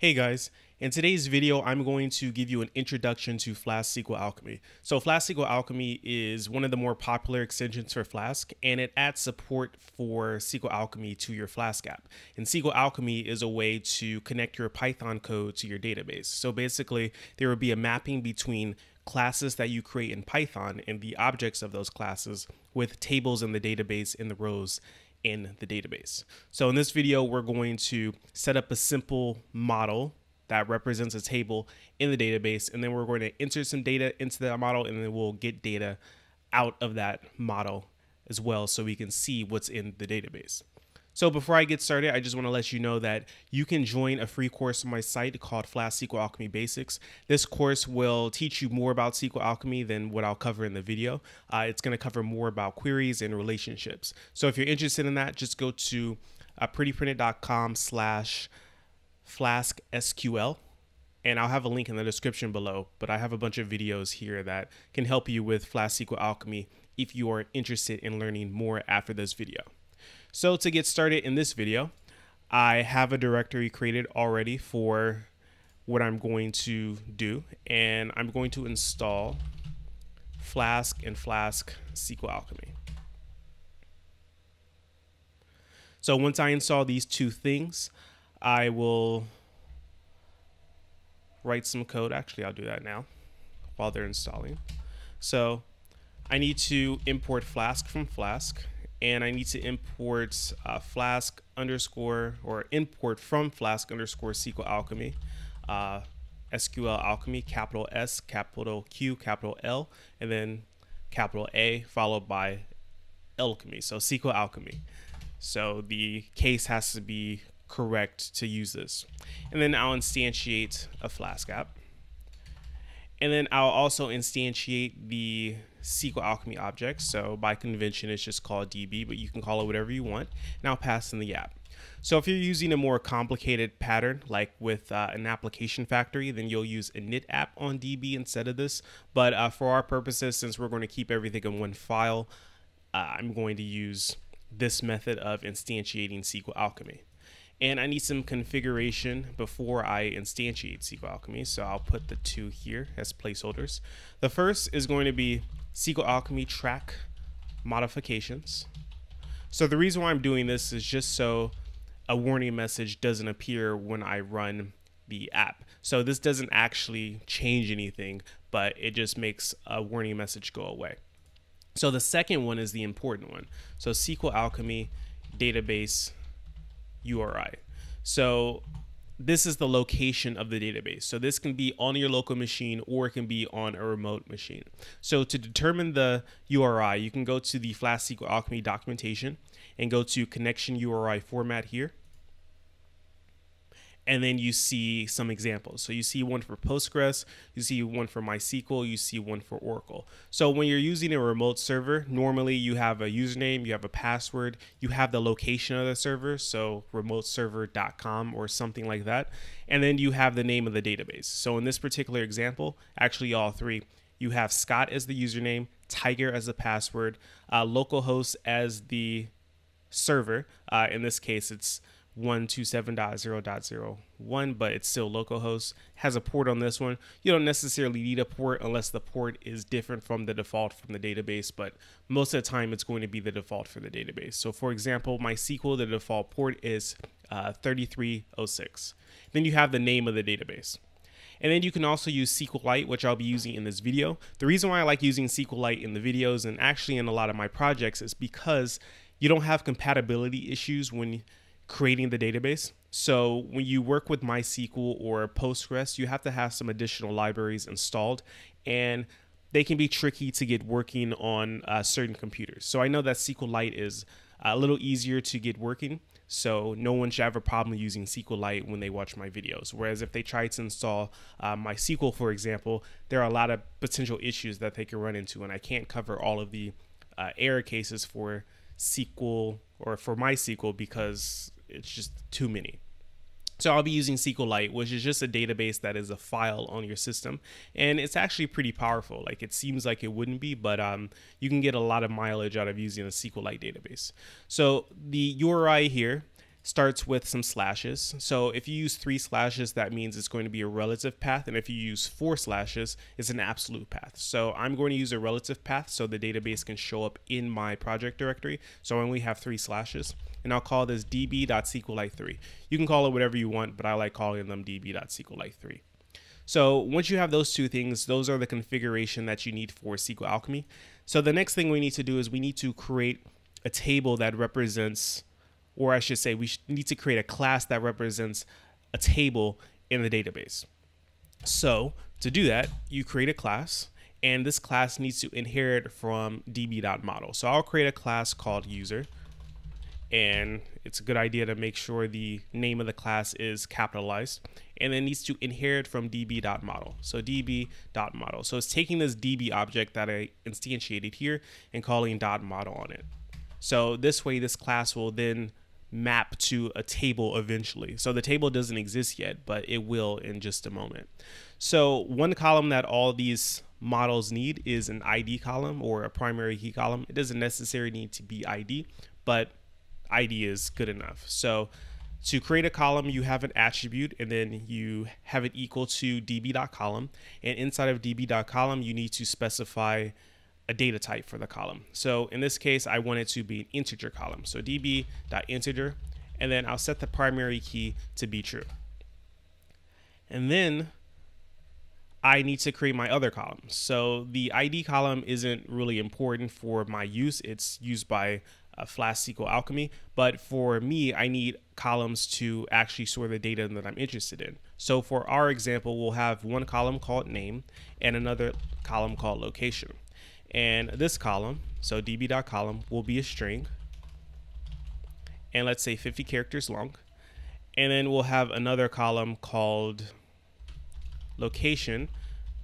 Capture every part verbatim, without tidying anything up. Hey guys, in today's video, I'm going to give you an introduction to Flask S Q L Alchemy. So Flask S Q L Alchemy is one of the more popular extensions for Flask, and it adds support for S Q L Alchemy to your Flask app. And S Q L Alchemy is a way to connect your Python code to your database. So basically, there will be a mapping between classes that you create in Python and the objects of those classes with tables in the database in the rows in the database. So in this video, we're going to set up a simple model that represents a table in the database, and then we're going to enter some data into that model, and then we'll get data out of that model as well so we can see what's in the database. So before I get started, I just want to let you know that you can join a free course on my site called Flask S Q L Alchemy Basics. This course will teach you more about S Q L Alchemy than what I'll cover in the video. Uh, it's going to cover more about queries and relationships. So if you're interested in that, just go to uh, prettyprinted.com slash Flask S Q L, and I'll have a link in the description below, but I have a bunch of videos here that can help you with Flask S Q L Alchemy if you are interested in learning more after this video. So to get started in this video, I have a directory created already for what I'm going to do, and I'm going to install Flask and Flask S Q L Alchemy. So once I install these two things, I will write some code. Actually, I'll do that now while they're installing. So I need to import Flask from Flask, and I need to import uh, Flask underscore or import from Flask underscore S Q L Alchemy, uh, S Q L Alchemy, capital S, capital Q, capital L, and then capital A followed by alchemy, so S Q L Alchemy. So the case has to be correct to use this. And then I'll instantiate a Flask app. And then I'll also instantiate the S Q L Alchemy object. So by convention, it's just called D B, but you can call it whatever you want. And I'll pass in the app. So if you're using a more complicated pattern, like with uh, an application factory, then you'll use init app on D B instead of this. But uh, for our purposes, since we're going to keep everything in one file, uh, I'm going to use this method of instantiating S Q L Alchemy. And I need some configuration before I instantiate S Q L Alchemy. So I'll put the two here as placeholders. The first is going to be S Q L Alchemy track modifications. So the reason why I'm doing this is just so a warning message doesn't appear when I run the app. So this doesn't actually change anything, but it just makes a warning message go away. So the second one is the important one. So S Q L Alchemy database U R I. So this is the location of the database. So this can be on your local machine or it can be on a remote machine. So to determine the U R I, you can go to the Flask S Q L Alchemy documentation and go to connection U R I format here. And then you see some examples. So you see one for Postgres, you see one for MySQL, you see one for Oracle. So when you're using a remote server, normally you have a username, you have a password, you have the location of the server, so remote server dot com or something like that. And then you have the name of the database. So in this particular example, actually all three, you have Scott as the username, Tiger as the password, uh, localhost as the server. Uh, in this case, it's one twenty-seven dot zero dot zero one, but it's still localhost. Has a port on this one. You don't necessarily need a port unless the port is different from the default from the database, but most of the time it's going to be the default for the database. So for example, MySQL, the default port is uh, thirty-three oh six. Then you have the name of the database. And then you can also use S Q Lite, which I'll be using in this video. The reason why I like using S Q Lite in the videos and actually in a lot of my projects is because you don't have compatibility issues when creating the database. So when you work with MySQL or Postgres, you have to have some additional libraries installed, and they can be tricky to get working on uh, certain computers. So I know that S Q Lite is a little easier to get working, so no one should have a problem using S Q Lite when they watch my videos. Whereas if they try to install uh, MySQL, for example, there are a lot of potential issues that they can run into, and I can't cover all of the uh, error cases for S Q L or for MySQL because it's just too many. So I'll be using S Q Lite, which is just a database that is a file on your system. And it's actually pretty powerful. Like it seems like it wouldn't be, but um, you can get a lot of mileage out of using a S Q Lite database. So the U R I here starts with some slashes. So if you use three slashes, that means it's going to be a relative path. And if you use four slashes, it's an absolute path. So I'm going to use a relative path so the database can show up in my project directory. So I only have three slashes, and I'll call this d b dot S Q lite three. You can call it whatever you want, but I like calling them d b dot S Q lite three. So once you have those two things, those are the configuration that you need for S Q L Alchemy. So the next thing we need to do is we need to create a table that represents, or I should say we need to create a class that represents a table in the database. So to do that, you create a class, and this class needs to inherit from d b dot model. So I'll create a class called user, and it's a good idea to make sure the name of the class is capitalized, and it needs to inherit from d b dot model. So d b dot model. So it's taking this db object that I instantiated here and calling .model on it. So this way, this class will then map to a table eventually. So the table doesn't exist yet, but it will in just a moment. So one column that all these models need is an I D column, or a primary key column. It doesn't necessarily need to be I D, but I D is good enough. So to create a column, you have an attribute, and then you have it equal to d b dot column. And inside of d b dot column, you need to specify a data type for the column. So in this case, I want it to be an integer column. So d b dot integer, and then I'll set the primary key to be true. And then I need to create my other column. So the I D column isn't really important for my use. It's used by uh, Flask S Q L Alchemy, but for me, I need columns to actually sort the data that I'm interested in. So for our example, we'll have one column called name and another column called location. And this column, so d b dot column, will be a string, and let's say fifty characters long. And then we'll have another column called location,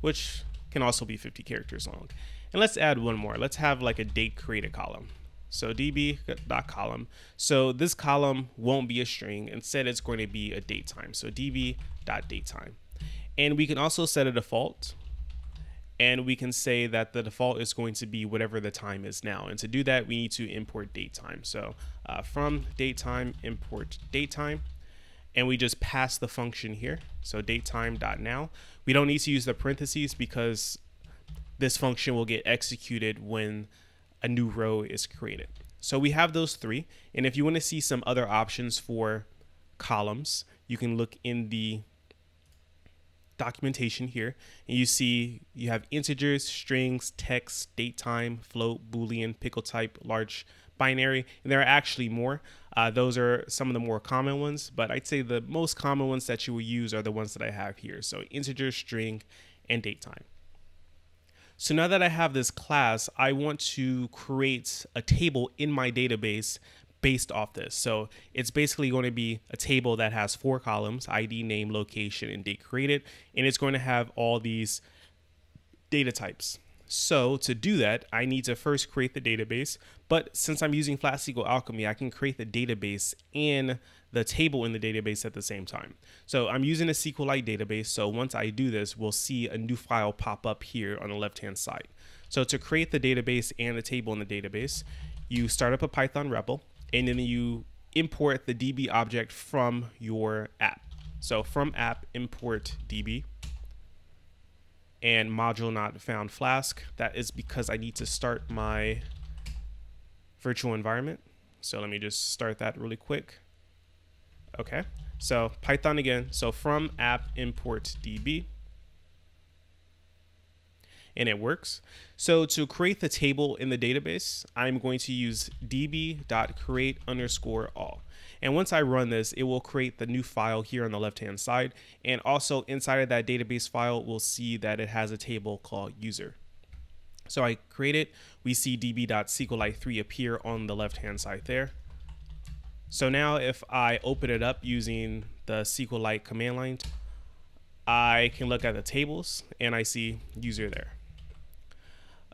which can also be fifty characters long. And let's add one more. Let's have like a date created column. So d b dot column. So this column won't be a string. Instead, it's going to be a date time. So d b dot date time. And we can also set a default. And we can say that the default is going to be whatever the time is now. And to do that, we need to import datetime. So uh, from datetime, import datetime. And we just pass the function here. So datetime.now. We don't need to use the parentheses because this function will get executed when a new row is created. So we have those three. And if you want to see some other options for columns, you can look in the documentation here, and you see you have integers, strings, text, date time, float, boolean, pickle type, large binary, and there are actually more. Uh, those are some of the more common ones, but I'd say the most common ones that you will use are the ones that I have here. So integer, string, and date time. So now that I have this class, I want to create a table in my database based off this. So it's basically going to be a table that has four columns: I D, name, location, and date created, and it's going to have all these data types. So to do that, I need to first create the database, but since I'm using Flask S Q L Alchemy, I can create the database and the table in the database at the same time. So I'm using a SQLite database, so once I do this, we'll see a new file pop up here on the left-hand side. So to create the database and the table in the database, you start up a Python REPL, and then you import the D B object from your app. So from app, import D B, and module not found Flask. That is because I need to start my virtual environment. So let me just start that really quick. Okay, so Python again. So from app, import D B. And it works. So to create the table in the database, I'm going to use db.create underscore all. And once I run this, it will create the new file here on the left-hand side. And also inside of that database file, we'll see that it has a table called user. So I create it. We see d b dot S Q lite three appear on the left-hand side there. So now if I open it up using the SQLite command line, I can look at the tables and I see user there.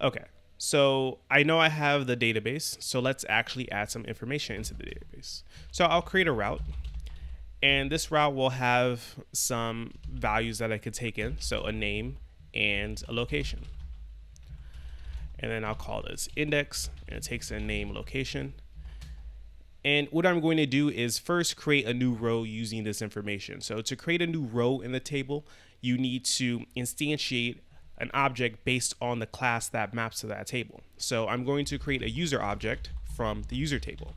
Okay, so I know I have the database, so let's actually add some information into the database. So I'll create a route, and this route will have some values that I could take in, so a name and a location. And then I'll call this index, and it takes a name, location. And what I'm going to do is first create a new row using this information. So to create a new row in the table, you need to instantiate an object based on the class that maps to that table. So I'm going to create a user object from the user table.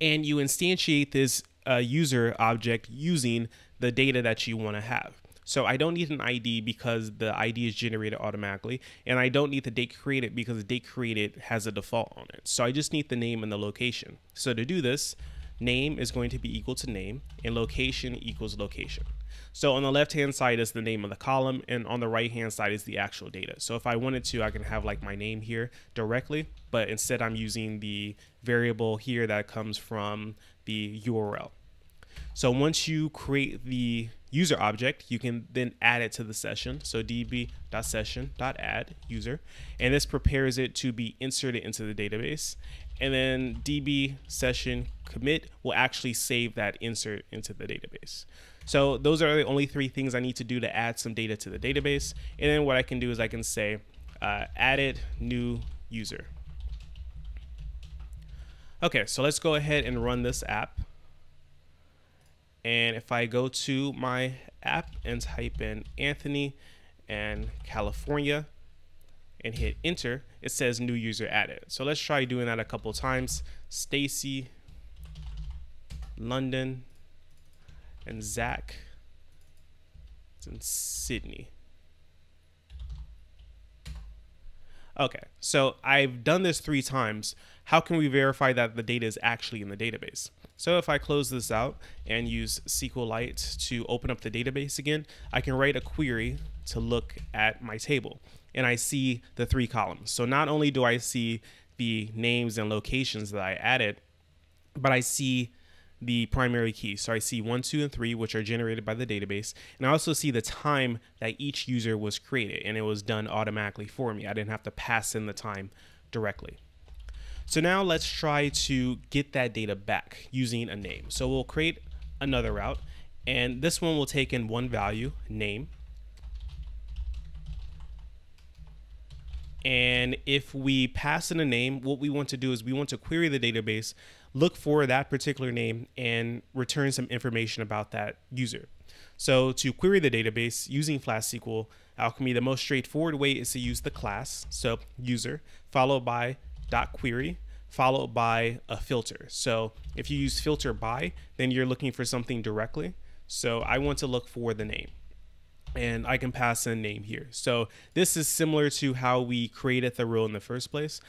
And you instantiate this uh, user object using the data that you want to have. So I don't need an I D because the I D is generated automatically, and I don't need the date created because the date created has a default on it. So I just need the name and the location. So to do this, name is going to be equal to name and location equals location. So on the left-hand side is the name of the column, and on the right-hand side is the actual data. So if I wanted to, I can have like my name here directly, but instead I'm using the variable here that comes from the U R L. So once you create the user object, you can then add it to the session. So db.session.add user, and this prepares it to be inserted into the database. And then db session commit will actually save that insert into the database. So those are the only three things I need to do to add some data to the database. And then what I can do is I can say uh, added new user. Okay, so let's go ahead and run this app. And if I go to my app and type in Anthony and California and hit enter, it says new user added. So let's try doing that a couple times. Stacy, London, and Zach. It's in Sydney. Okay, so I've done this three times. How can we verify that the data is actually in the database? So if I close this out and use SQLite to open up the database again, I can write a query to look at my table, and I see the three columns. So not only do I see the names and locations that I added, but I see the primary key. So I see one, two, and three, which are generated by the database. And I also see the time that each user was created, and it was done automatically for me. I didn't have to pass in the time directly. So now let's try to get that data back using a name. So we'll create another route, and this one will take in one value, name. And if we pass in a name, what we want to do is we want to query the database, look for that particular name, and return some information about that user. So to query the database using Flask S Q L Alchemy, the most straightforward way is to use the class. So user followed by dot query followed by a filter. So if you use filter by, then you're looking for something directly. So I want to look for the name, and I can pass in a name here. So this is similar to how we created the row in the first place.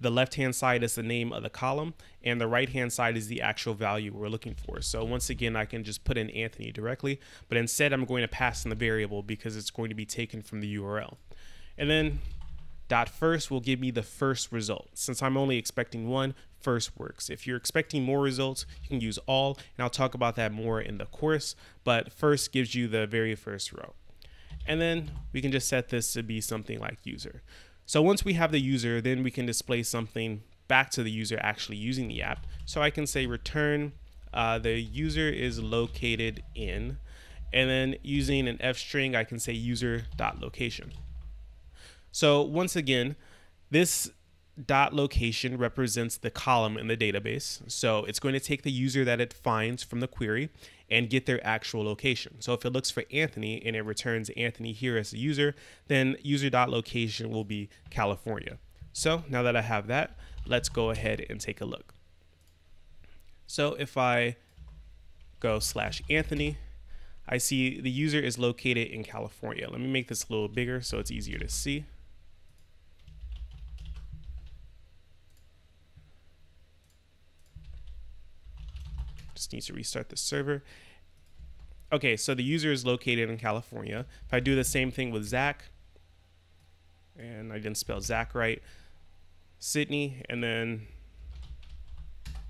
The left-hand side is the name of the column, and the right-hand side is the actual value we're looking for. So once again, I can just put in Anthony directly, but instead I'm going to pass in the variable because it's going to be taken from the U R L. And then dot first will give me the first result. Since I'm only expecting one, first works. If you're expecting more results, you can use all, and I'll talk about that more in the course, but first gives you the very first row. And then we can just set this to be something like user. So once we have the user, then we can display something back to the user actually using the app. So I can say return, uh, the user is located in, and then using an F string, I can say user.location. So once again, this dot location represents the column in the database. So it's going to take the user that it finds from the query and get their actual location. So if it looks for Anthony and it returns Anthony here as a user, then user.location will be California. So now that I have that, let's go ahead and take a look. So if I go slash Anthony, I see the user is located in California. Let me make this a little bigger so it's easier to see. Just need to restart the server. Okay, so the user is located in California. If I do the same thing with Zach, and I didn't spell Zach right, Sydney, and then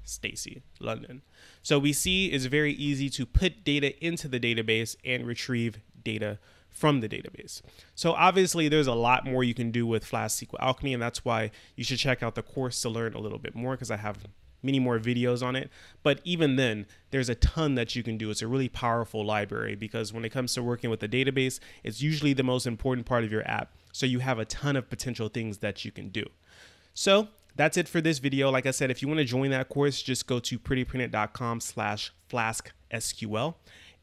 Stacy, London. So we see it's very easy to put data into the database and retrieve data from the database. So obviously there's a lot more you can do with Flask S Q L Alchemy, and that's why you should check out the course to learn a little bit more, because I have many more videos on it. But even then, there's a ton that you can do. It's a really powerful library, because when it comes to working with a database, it's usually the most important part of your app. So you have a ton of potential things that you can do. So that's it for this video. Like I said, if you want to join that course, just go to pretty printed dot com slash flask S Q L.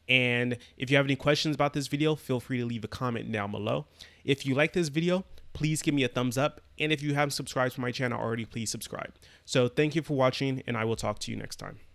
And if you have any questions about this video, feel free to leave a comment down below. If you like this video, please give me a thumbs up. And if you haven't subscribed to my channel already, please subscribe. So thank you for watching, and I will talk to you next time.